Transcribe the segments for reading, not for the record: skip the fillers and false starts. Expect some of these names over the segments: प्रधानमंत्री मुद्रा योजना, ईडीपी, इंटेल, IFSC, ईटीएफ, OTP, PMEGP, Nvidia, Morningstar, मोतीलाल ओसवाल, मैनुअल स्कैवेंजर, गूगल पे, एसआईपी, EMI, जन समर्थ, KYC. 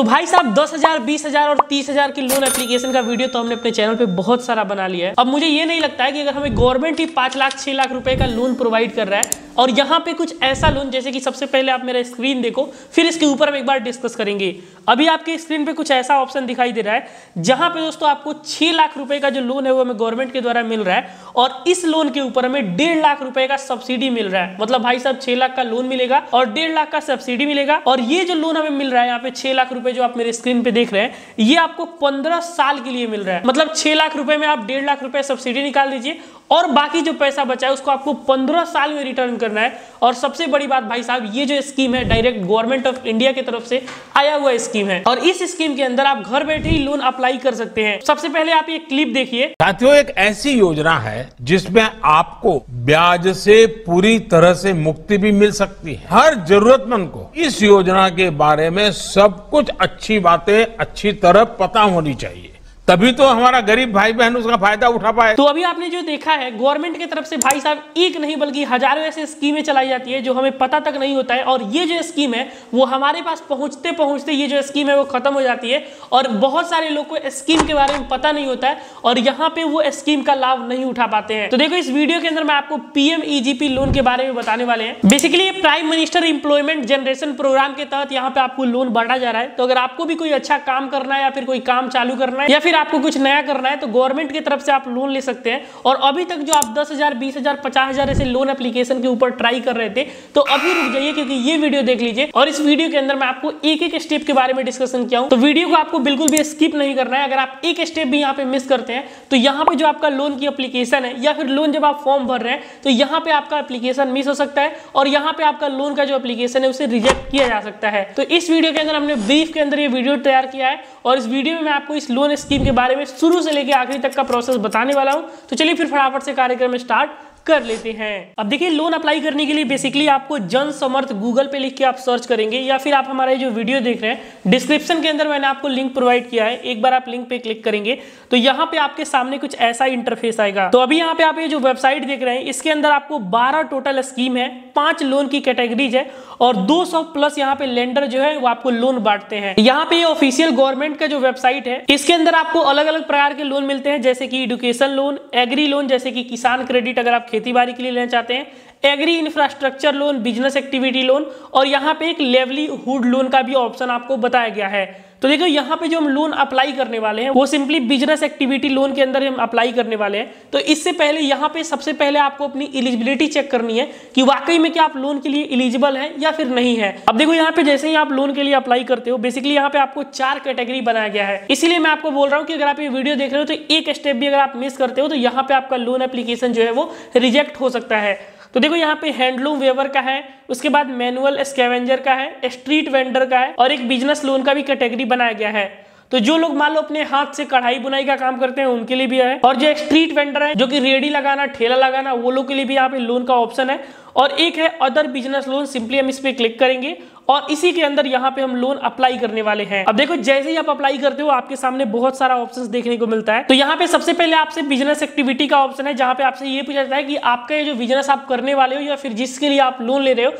तो भाई साहब 10,000, 20,000 और 30,000 की लोन एप्लीकेशन का वीडियो तो हमने अपने चैनल पे बहुत सारा बना लिया है। अब मुझे ये नहीं लगता है कि अगर हमें गवर्नमेंट ही 5 लाख 6 लाख रुपए का लोन प्रोवाइड कर रहा है और यहाँ पे कुछ ऐसा लोन, जैसे कि सबसे पहले आप मेरा स्क्रीन देखो, फिर इसके ऊपर हम एक बार डिस्कस करेंगे। अभी आपके स्क्रीन पे कुछ ऐसा ऑप्शन दिखाई दे रहा है जहां पे दोस्तों आपको 6 लाख रुपए का जो लोन है वो हमें गवर्नमेंट के द्वारा मिल रहा है और इस लोन के ऊपर हमें 1.5 लाख रुपए का सब्सिडी मिल रहा है। मतलब भाई साहब 6 लाख का लोन मिलेगा और 1.5 लाख का सब्सिडी मिलेगा। और ये जो लोन हमें मिल रहा है यहाँ पे 6 लाख रुपए जो आप मेरे स्क्रीन पे देख रहे हैं, ये आपको 15 साल के लिए मिल रहा है। मतलब 6 लाख रुपए में आप 1.5 लाख रुपए सब्सिडी निकाल दीजिए और बाकी जो पैसा बचा है उसको आपको 15 साल में रिटर्न करना है। और सबसे बड़ी बात भाई साहब, ये जो स्कीम है डायरेक्ट गवर्नमेंट ऑफ इंडिया की तरफ से आया हुआ स्कीम है और इस स्कीम के अंदर आप घर बैठे ही लोन अप्लाई कर सकते हैं। सबसे पहले आप ये क्लिप देखिए। साथियों, एक ऐसी योजना है जिसमें आपको ब्याज से पूरी तरह से मुक्ति भी मिल सकती है। हर जरूरतमंद को इस योजना के बारे में सब कुछ अच्छी बातें अच्छी तरह पता होनी चाहिए, तभी तो हमारा गरीब भाई बहन उसका फायदा उठा पाए। तो अभी आपने जो देखा है, गवर्नमेंट की तरफ से भाई साहब एक नहीं बल्कि हजारों ऐसी स्कीमें चलाई जाती है जो हमें पता तक नहीं होता है। और ये जो स्कीम है वो हमारे पास पहुंचते पहुंचते ये जो स्कीम है वो खत्म हो जाती है और बहुत सारे लोग को स्कीम के बारे में पता नहीं होता है और यहाँ पे वो स्कीम का लाभ नहीं उठा पाते हैं। तो देखो, इस वीडियो के अंदर मैं आपको PMEGP लोन के बारे में बताने वाले हैं। बेसिकली ये prime minister employment generation programme के तहत यहाँ पे आपको लोन बांटा जा रहा है। तो अगर आपको भी कोई अच्छा काम करना है या फिर कोई काम चालू करना है या फिर आपको कुछ नया करना है तो गवर्नमेंट की तरफ से आप लोन ले सकते हैं। और अभी तक जो आप 10,000, 20,000, 50,000 ऐसे लोन एप्लीकेशन के ऊपर ट्राई कर रहे थे तो अभी रुक जाइए, क्योंकि ये वीडियो देख लीजिए और इस वीडियो के अंदर मैं आपको एक-एक स्टेप के बारे में डिस्कशन किया हूं। तो वीडियो को आपको बिल्कुल भी स्किप नहीं करना है। अगर आप एक स्टेप भी यहाँ पे मिस करते हैं तो यहाँ पे जो आपका लोन की एप्लीकेशन है या फिर लोन जब आप फॉर्म भर रहे हैं तो यहाँ पे आपका एप्लीकेशन मिस हो सकता है और यहाँ पे आपका लोन का जो एप्लीकेशन है उसे रिजेक्ट किया जा सकता है। तो इस वीडियो के अंदर हमने ब्रीफ के अंदर ये वीडियो तैयार किया है और इस वीडियो में मैं आपको इस लोन स्कीम के बारे में शुरू से लेकर आखिरी तक का प्रोसेस बताने वाला हूं। तो चलिए फिर फटाफट से कार्यक्रम स्टार्ट कर लेते हैं। अब देखिए, लोन अप्लाई करने के लिए बेसिकली आपको जन समर्थ गूगल पे लिख के आप सर्च करेंगे या फिर आप हमारा जो वीडियो देख रहे हैं डिस्क्रिप्शन के अंदर मैंने आपको लिंक प्रोवाइड किया है। एक बार आप लिंक पे क्लिक करेंगे तो यहाँ पे आपके सामने कुछ ऐसा इंटरफेस आएगा। तो अभी यहाँ पे आप ये जो वेबसाइट देख रहे हैं इसके अंदर आपको 12 टोटल स्कीम है, 5 लोन की कैटेगरीज है और 200+ यहाँ पे लेंडर जो है वो आपको लोन बांटते हैं। यहाँ पे ऑफिशियल गवर्नमेंट का जो वेबसाइट है इसके अंदर आपको अलग अलग प्रकार के लोन मिलते हैं, जैसे कि एडुकेशन लोन, एग्री लोन जैसे कि किसान क्रेडिट अगर आप खेती बाड़ी के लिए लेना चाहते हैं, agri infrastructure loan, business activity loan और यहाँ पे एक लेवलीहुड लोन का भी ऑप्शन आपको बताया गया है। तो देखो, यहाँ पे जो हम लोन अप्लाई करने वाले हैं वो सिंपली बिजनेस एक्टिविटी लोन के अंदर हम अप्लाई करने वाले हैं। तो इससे पहले यहाँ पे सबसे पहले आपको अपनी एलिजिबिलिटी चेक करनी है कि वाकई में क्या आप लोन के लिए एलिजिबल हैं या फिर नहीं है। अब देखो, यहाँ पे जैसे ही आप लोन के लिए अप्लाई करते हो बेसिकली यहाँ पे आपको 4 कैटेगरी बनाया गया है। इसीलिए मैं आपको बोल रहा हूँ कि अगर आप ये वीडियो देख रहे हो तो एक स्टेप भी अगर आप मिस करते हो तो यहाँ पे आपका लोन एप्लीकेशन जो है वो रिजेक्ट हो सकता है। तो देखो, यहाँ पे हैंडलूम वेवर का है, उसके बाद मैनुअल स्कैवेंजर का है, स्ट्रीट वेंडर का है और एक बिजनेस लोन का भी कैटेगरी बनाया गया है। तो जो लोग मान लो अपने हाथ से कढ़ाई बुनाई का काम करते हैं उनके लिए भी है और जो स्ट्रीट वेंडर है जो कि रेडी लगाना ठेला लगाना वो लोग के लिए भी यहाँ पे लोन का ऑप्शन है। और एक है अदर बिजनेस लोन, सिंपली हम इस पे क्लिक करेंगे और इसी के अंदर यहाँ पे हम लोन अप्लाई करने वाले हैं। अब देखो, जैसे ही आप अप्लाई करते हो आपके सामने बहुत सारा ऑप्शंस देखने को मिलता है। तो यहाँ पे सबसे पहले आपसे बिजनेस एक्टिविटी का ऑप्शन है जहाँ पे आपसे ये पूछा जाता है कि आपका ये जो बिजनेस आप करने वाले हो या फिर जिसके लिए आप लोन ले रहे हो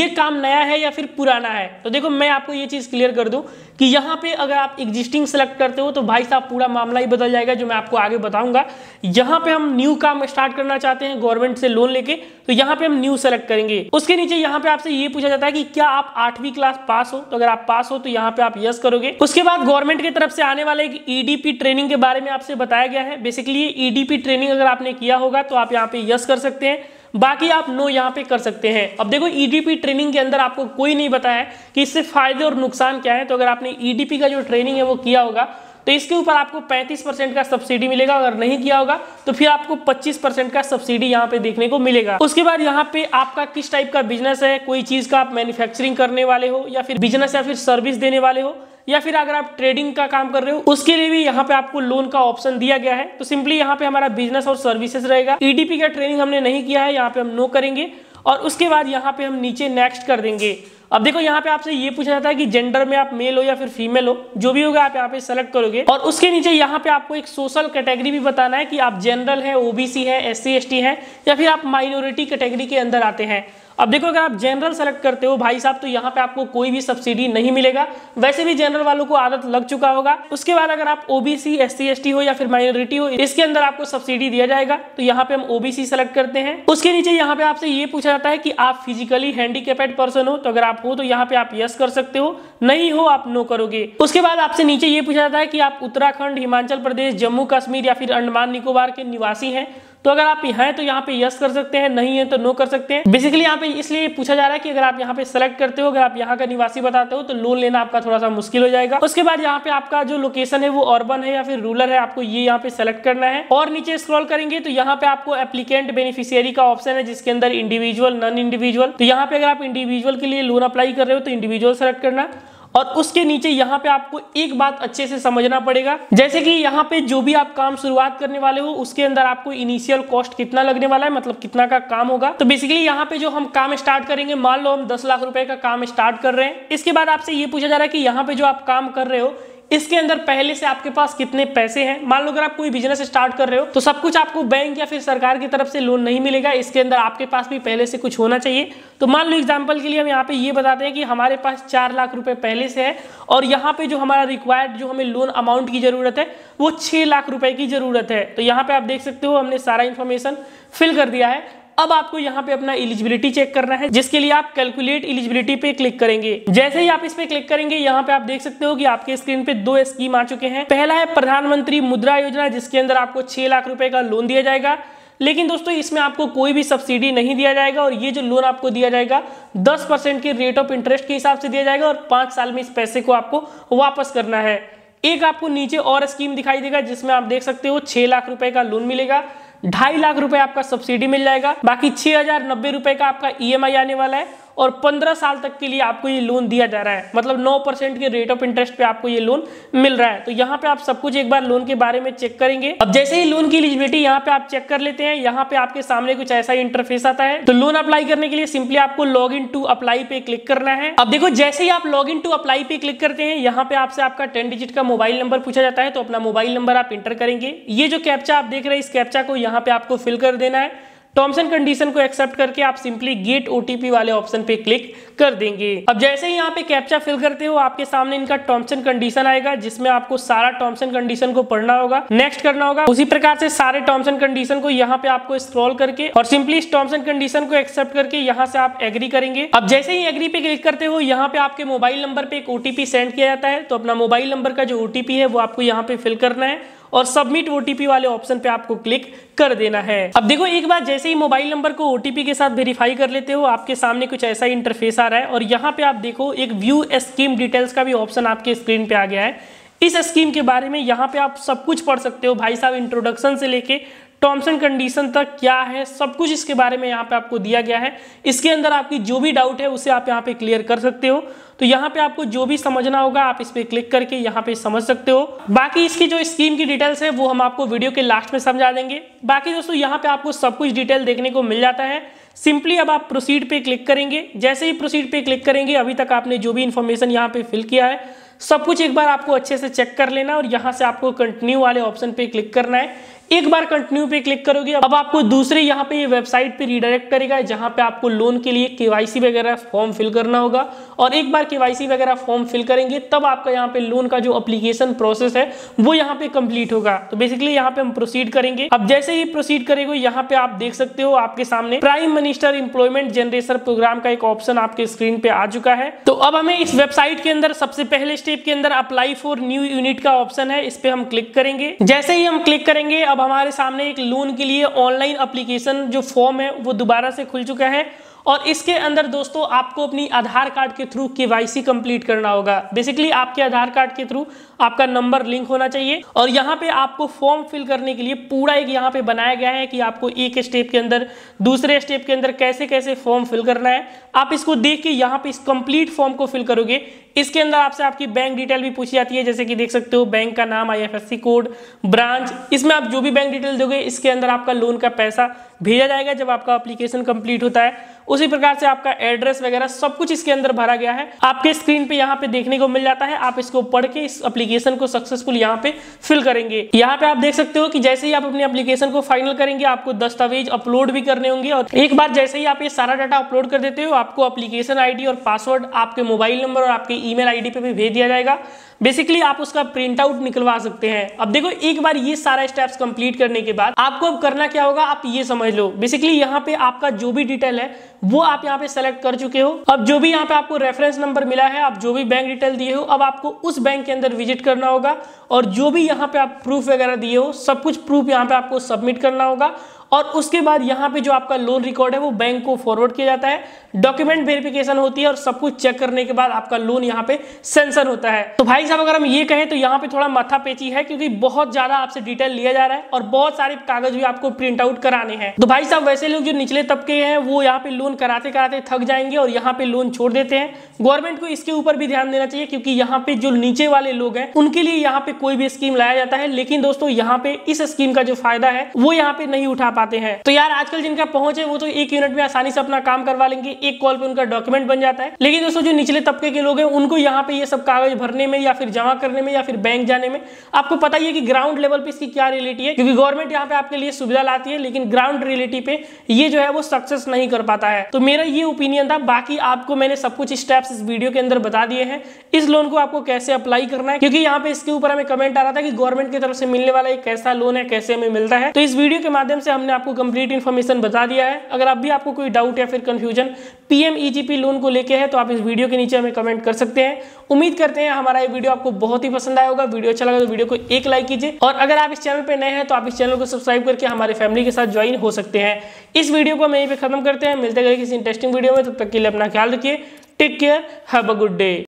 ये काम नया है या फिर पुराना है। तो देखो, मैं आपको ये चीज क्लियर कर दूं कि यहाँ पे अगर आप एग्जिस्टिंग सेलेक्ट करते हो तो भाई साहब पूरा मामला ही बदल जाएगा, जो मैं आपको आगे बताऊंगा। यहाँ पे हम न्यू काम स्टार्ट करना चाहते हैं गवर्नमेंट से लोन लेके, तो यहाँ पे हम न्यू सेलेक्ट करेंगे। उसके नीचे यहाँ पे आपसे ये पूछा जाता है कि क्या आप 8वीं क्लास पास हो, तो अगर आप पास हो तो यहाँ पे आप यस करोगे। उसके बाद गवर्नमेंट की तरफ से आने वाले एक ईडीपी ट्रेनिंग के बारे में आपसे बताया गया है। बेसिकली ईडीपी ट्रेनिंग अगर आपने किया होगा तो आप यहाँ पे यस कर सकते हैं, बाकी आप नो यहाँ पे कर सकते हैं। अब देखो, ईडीपी ट्रेनिंग के अंदर आपको कोई नहीं बताया कि इससे फायदे और नुकसान क्या है। तो अगर आपने ईडीपी का जो ट्रेनिंग है वो किया होगा तो इसके ऊपर आपको 35% का सब्सिडी मिलेगा, अगर नहीं किया होगा तो फिर आपको 25% का सब्सिडी यहाँ पे देखने को मिलेगा। उसके बाद यहाँ पे आपका किस टाइप का बिजनेस है, कोई चीज का आप मैन्युफैक्चरिंग करने वाले हो या फिर बिजनेस या फिर सर्विस देने वाले हो या फिर अगर आप ट्रेडिंग का काम कर रहे हो उसके लिए भी यहाँ पे आपको लोन का ऑप्शन दिया गया है। तो सिंपली यहाँ पे हमारा बिजनेस और सर्विसेज रहेगा। ईडीपी का ट्रेनिंग हमने नहीं किया है, यहाँ पे हम नो करेंगे और उसके बाद यहाँ पे हम नीचे नेक्स्ट कर देंगे। अब देखो, यहाँ पे आपसे ये पूछा जाता है कि जेंडर में आप मेल हो या फिर फीमेल हो, जो भी होगा आप यहाँ पे सेलेक्ट करोगे। और उसके नीचे यहाँ पे आपको एक सोशल कैटेगरी भी बताना है कि आप जनरल है, ओबीसी है, SC ST है या फिर आप माइनॉरिटी कैटेगरी के अंदर आते हैं। अब देखो अगर आप जनरल सेलेक्ट करते हो भाई साहब तो यहाँ पे आपको कोई भी सब्सिडी नहीं मिलेगा, वैसे भी जनरल वालों को आदत लग चुका होगा। उसके बाद अगर आप ओबीसी SC ST हो या फिर माइनॉरिटी हो इसके अंदर आपको सब्सिडी दिया जाएगा, तो यहाँ पे हम ओबीसी सेलेक्ट करते हैं। उसके नीचे यहाँ पे आपसे ये पूछा जाता है कि आप फिजिकली हैंडीकेपेड पर्सन हो, तो अगर आप हो तो यहाँ पे आप यस कर सकते हो, नहीं हो आप नो करोगे। उसके बाद आपसे नीचे ये पूछा जाता है कि आप उत्तराखंड, हिमाचल प्रदेश, जम्मू कश्मीर या फिर अंडमान निकोबार के निवासी हैं, तो अगर आप यहाँ हैं तो यहाँ पे यस कर सकते हैं, नहीं है तो नो कर सकते हैं। बेसिकली यहाँ पे इसलिए पूछा जा रहा है कि अगर आप यहाँ पे सेलेक्ट करते हो, अगर आप यहाँ का निवासी बताते हो तो लोन लेना आपका थोड़ा सा मुश्किल हो जाएगा। उसके बाद यहाँ पे आपका जो लोकेशन है वो अर्बन है या फिर रूरल है, आपको ये यहाँ पे सेलेक्ट करना है। और नीचे स्क्रॉल करेंगे तो यहाँ पे आपको एप्लीकेंट बेनिफिशियरी का ऑप्शन है जिसके अंदर इंडिविजुअल, नॉन इंडिविजुअल, तो यहाँ पे अगर आप इंडिविजुअल के लिए लोन अप्लाई कर रहे हो तो इंडिविजुअल सेलेक्ट करना। और उसके नीचे यहाँ पे आपको एक बात अच्छे से समझना पड़ेगा, जैसे कि यहाँ पे जो भी आप काम शुरुआत करने वाले हो उसके अंदर आपको इनिशियल कॉस्ट कितना लगने वाला है, मतलब कितना का काम होगा। तो बेसिकली यहाँ पे जो हम काम स्टार्ट करेंगे, मान लो हम 10 लाख रुपए का काम स्टार्ट कर रहे हैं, इसके बाद आपसे ये पूछा जा रहा है कि यहाँ पे जो आप काम कर रहे हो इसके अंदर पहले से आपके पास कितने पैसे हैं। मान लो अगर आप कोई बिजनेस स्टार्ट कर रहे हो तो सब कुछ आपको बैंक या फिर सरकार की तरफ से लोन नहीं मिलेगा, इसके अंदर आपके पास भी पहले से कुछ होना चाहिए। तो मान लो एग्जांपल के लिए हम यहाँ पे ये बताते हैं कि हमारे पास 4 लाख रुपए पहले से है और यहाँ पे जो हमारा रिक्वायर्ड जो हमें लोन अमाउंट की जरूरत है वो 6 लाख रुपए की जरूरत है। तो यहाँ पे आप देख सकते हो हमने सारा इन्फॉर्मेशन फिल कर दिया है। अब आपको यहाँ पे अपना एलिजिबिलिटी चेक करना है, जिसके लिए आप कैलकुलेट एलिजिबिलिटी पे क्लिक करेंगे। जैसे ही आप इस पे क्लिक करेंगे यहाँ पे आप देख सकते हो कि आपके स्क्रीन पे 2 स्कीम आ चुके हैं। पहला है प्रधानमंत्री मुद्रा योजना, जिसके अंदर आपको 6 लाख रुपए का लोन दिया जाएगा, लेकिन दोस्तों इसमें आपको कोई भी सब्सिडी नहीं दिया जाएगा और ये जो लोन आपको दिया जाएगा 10% के रेट ऑफ इंटरेस्ट के हिसाब से दिया जाएगा और 5 साल में इस पैसे को आपको वापस करना है। एक आपको नीचे और स्कीम दिखाई देगा जिसमें आप देख सकते हो 6 लाख रुपए का लोन मिलेगा, 2.5 लाख रुपए आपका सब्सिडी मिल जाएगा, बाकी 6,090 रुपए का आपका EMI आने वाला है और 15 साल तक के लिए आपको ये लोन दिया जा रहा है, मतलब 9% के रेट ऑफ इंटरेस्ट पे आपको ये लोन मिल रहा है। तो यहाँ पे आप सब कुछ एक बार लोन के बारे में चेक करेंगे। अब जैसे ही लोन की एलिजिबिलिटी यहाँ पे आप चेक कर लेते हैं, यहाँ पे आपके सामने कुछ ऐसा इंटरफेस आता है। तो लोन अप्लाई करने के लिए सिंपली आपको लॉग इन टू अप्लाई पे क्लिक करना है। अब देखो जैसे ही आप लॉग इन टू अप्लाई पे क्लिक करते हैं यहाँ पे आपसे आपका 10 डिजिट का मोबाइल नंबर पूछा जाता है, तो अपना मोबाइल नंबर आप इंटर करेंगे। ये जो कैप्चा आप देख रहे हैं इस कैप्चा को यहाँ पे आपको फिल कर देना है। टर्म्स एंड कंडीशन को एक्सेप्ट करके आप सिंपली गेट OTP वाले ऑप्शन पे क्लिक कर देंगे। अब जैसे ही यहाँ पे कैप्चा फिल करते हो आपके सामने इनका टर्म्स एंड कंडीशन आएगा, जिसमें आपको सारा टर्म्स एंड कंडीशन को पढ़ना होगा, नेक्स्ट करना होगा। उसी प्रकार से सारे टर्म्स एंड कंडीशन को यहाँ पे आपको स्क्रॉल करके और सिंपली इस टर्म्स एंड कंडीशन को एक्सेप्ट करके यहाँ से आप एग्री करेंगे। अब जैसे ही एग्री पे क्लिक करते हो यहाँ पे आपके मोबाइल नंबर पे एक OTP सेंड किया जाता है, तो अपना मोबाइल नंबर का जो OTP है वो आपको यहाँ पे फिल करना है और सबमिट OTP वाले ऑप्शन पे आपको क्लिक कर देना है। अब देखो एक बार जैसे ही मोबाइल नंबर को OTP के साथ वेरीफाई कर लेते हो आपके सामने कुछ ऐसा इंटरफेस आ रहा है और यहाँ पे आप देखो एक व्यू स्कीम डिटेल्स का भी ऑप्शन आपके स्क्रीन पे आ गया है। इस स्कीम के बारे में यहाँ पे आप सब कुछ पढ़ सकते हो भाई साहब, इंट्रोडक्शन से लेके टर्म्स एंड कंडीशन तक क्या है सब कुछ इसके बारे में यहाँ पे आपको दिया गया है। इसके अंदर आपकी जो भी डाउट है उसे आप यहाँ पे क्लियर कर सकते हो। तो यहाँ पे आपको जो भी समझना होगा आप इस पे क्लिक करके यहाँ पे समझ सकते हो। बाकी इसकी जो स्कीम की डिटेल्स है वो हम आपको वीडियो के लास्ट में समझा देंगे। बाकी दोस्तों यहाँ पे आपको सब कुछ डिटेल देखने को मिल जाता है। सिंपली अब आप प्रोसीड पे क्लिक करेंगे। जैसे ही प्रोसीड पे क्लिक करेंगे अभी तक आपने जो भी इन्फॉर्मेशन यहाँ पे फिल किया है सब कुछ एक बार आपको अच्छे से चेक कर लेना और यहाँ से आपको कंटिन्यू वाले ऑप्शन पे क्लिक करना है। एक बार कंटिन्यू पे क्लिक करोगे अब आपको दूसरे यहाँ पे वेबसाइट पे रिडायरेक्ट करेगा, जहाँ पे आपको लोन के लिए KYC वगैरह फॉर्म फिल करना होगा और एक बार KYC वगैरह फॉर्म फिल करेंगे तब आपका यहाँ पे लोन का जो अप्लीकेशन प्रोसेस है वो यहाँ पे कंप्लीट होगा। तो बेसिकली यहाँ पे हम प्रोसीड करेंगे। अब जैसे ही प्रोसीड करेगा यहाँ पे आप देख सकते हो आपके सामने prime minister employment generation programme का एक ऑप्शन आपके स्क्रीन पे आ चुका है। तो अब हमें इस वेबसाइट के अंदर सबसे पहले स्टेप के अंदर अप्लाई फॉर न्यू यूनिट का ऑप्शन है, इस पे हम क्लिक करेंगे। जैसे ही हम क्लिक करेंगे अब हमारे सामने एक लोन के लिए ऑनलाइन एप्लीकेशन जो फॉर्म है वो दोबारा से खुल चुका है और इसके अंदर दोस्तों आपको अपनी आधार कार्ड के थ्रू KYC कंप्लीट करना होगा। बेसिकली आपके आधार कार्ड के थ्रू आपका नंबर लिंक होना चाहिए और यहाँ पे आपको फॉर्म फिल करने के लिए पूरा एक यहाँ पे बनाया गया है कि आपको एक स्टेप के अंदर दूसरे स्टेप के अंदर कैसे कैसे फॉर्म फिल करना है। आप इसको देख के यहाँ पे इस कंप्लीट फॉर्म को फिल करोगे। इसके अंदर आपसे आपकी बैंक डिटेल भी पूछी जाती है, जैसे कि देख सकते हो बैंक का नाम, IFSC कोड, ब्रांच, इसमें आप जो भी बैंक डिटेल दोगे इसके अंदर आपका लोन का पैसा भेजा जाएगा जब आपका एप्लीकेशन कंप्लीट होता है। उसी प्रकार से आपका एड्रेस वगैरह सब कुछ इसके अंदर भरा गया है, आपके स्क्रीन पे यहाँ पे देखने को मिल जाता है। आप इसको पढ़ के इस एप्लीकेशन को सक्सेसफुल यहाँ पे फिल करेंगे। यहाँ पे आप देख सकते हो कि जैसे ही आप अपनी एप्लीकेशन को फाइनल करेंगे आपको दस्तावेज अपलोड भी करने होंगे, और एक बार जैसे ही आप ये सारा डाटा अपलोड कर देते हो आपको एप्लीकेशन आईडी और पासवर्ड आपके मोबाइल नंबर और आपके ईमेल आईडी पे भी भेज दिया जाएगा। बेसिकली आप उसका प्रिंट आउट निकलवा सकते हैं। अब देखो एक बार ये सारा स्टेप्स कंप्लीट करने के बाद आपको अब करना क्या होगा आप ये समझ लो। बेसिकली यहाँ पे आपका जो भी डिटेल है वो आप यहाँ पे सेलेक्ट कर चुके हो। अब जो भी यहाँ पे आपको रेफरेंस नंबर मिला है, आप जो भी बैंक डिटेल दिए हो, अब आपको उस बैंक के अंदर विजिट करना होगा और जो भी यहाँ पे आप प्रूफ वगैरह दिए हो सब कुछ प्रूफ यहाँ पे आपको सबमिट करना होगा। और उसके बाद यहाँ पे जो आपका लोन रिकॉर्ड है वो बैंक को फॉरवर्ड किया जाता है, डॉक्यूमेंट वेरिफिकेशन होती है और सब कुछ चेक करने के बाद आपका लोन यहाँ पे सेंक्शन होता है। तो भाई साहब अगर हम ये कहें तो यहाँ पे थोड़ा माथापेची है क्योंकि बहुत ज्यादा आपसे डिटेल लिया जा रहा है और बहुत सारे कागज भी आपको प्रिंट आउट कराने हैं। तो भाई साहब वैसे लोग जो निचले तबके हैं वो यहाँ पे लोन कराते कराते थक जाएंगे और यहाँ पे लोन छोड़ देते हैं। गवर्नमेंट को इसके ऊपर भी ध्यान देना चाहिए क्योंकि यहाँ पे जो नीचे वाले लोग हैं उनके लिए यहाँ पे कोई भी स्कीम लाया जाता है, लेकिन दोस्तों यहाँ पे इस स्कीम का जो फायदा है वो यहाँ पे नहीं उठा पाते हैं। तो यार आजकल जिनका पहुंच है वो तो एक यूनिट में आसानी से अपना काम करवा लेंगे, एक कॉल पे उनका डॉक्यूमेंट बन जाता है, लेकिन दोस्तों जो निचले तबके के लोग हैं उनको यहाँ पे ये सब कागज भरने में या फिर जमा करने में या फिर बैंक जाने में आपको पता ही है कि ग्राउंड लेवल पे इसकी क्या रियलिटी है, क्योंकि गवर्नमेंट यहाँ पे आपके लिए सुविधा लाती है लेकिन ग्राउंड रियलिटी पे ये जो है वो सक्सेस नहीं कर पाता है। तो मेरा ये ओपिनियन था। बाकी आपको मैंने सब कुछ स्टेप्स इस वीडियो के अंदर बता दिए हैं इस लोन को आपको कैसे अप्लाई करना है, क्योंकि यहाँ पे इसके ऊपर हमें कमेंट आ रहा था कि गवर्नमेंट की तरफ से मिलने वाला एक कैसा लोन है, कैसे हमें मिलता है। तो इस वीडियो के माध्यम से हमने आपको कंप्लीट इन्फॉर्मेशन बता दिया है। अगर अब भी आपको कोई डाउट या फिर कंफ्यूजन पीएम ईजीपी लोन को लेके है तो आप इस वीडियो के नीचे हमें कमेंट कर सकते हैं। उम्मीद करते हैं हमारा ये वीडियो आपको बहुत ही पसंद आया होगा। वीडियो अच्छा लगा तो वीडियो को एक लाइक कीजिए और अगर आप इस चैनल पर नए हैं तो आप इस चैनल को सब्सक्राइब करके हमारे फैमिली के साथ ज्वाइन हो सकते हैं। इस वीडियो को हम यहीं पे खत्म करते हैं, मिलते हैं किसी इंटरेस्टिंग वीडियो में। तब तक के लिए अपना ख्याल रखिए, take care, have a good day.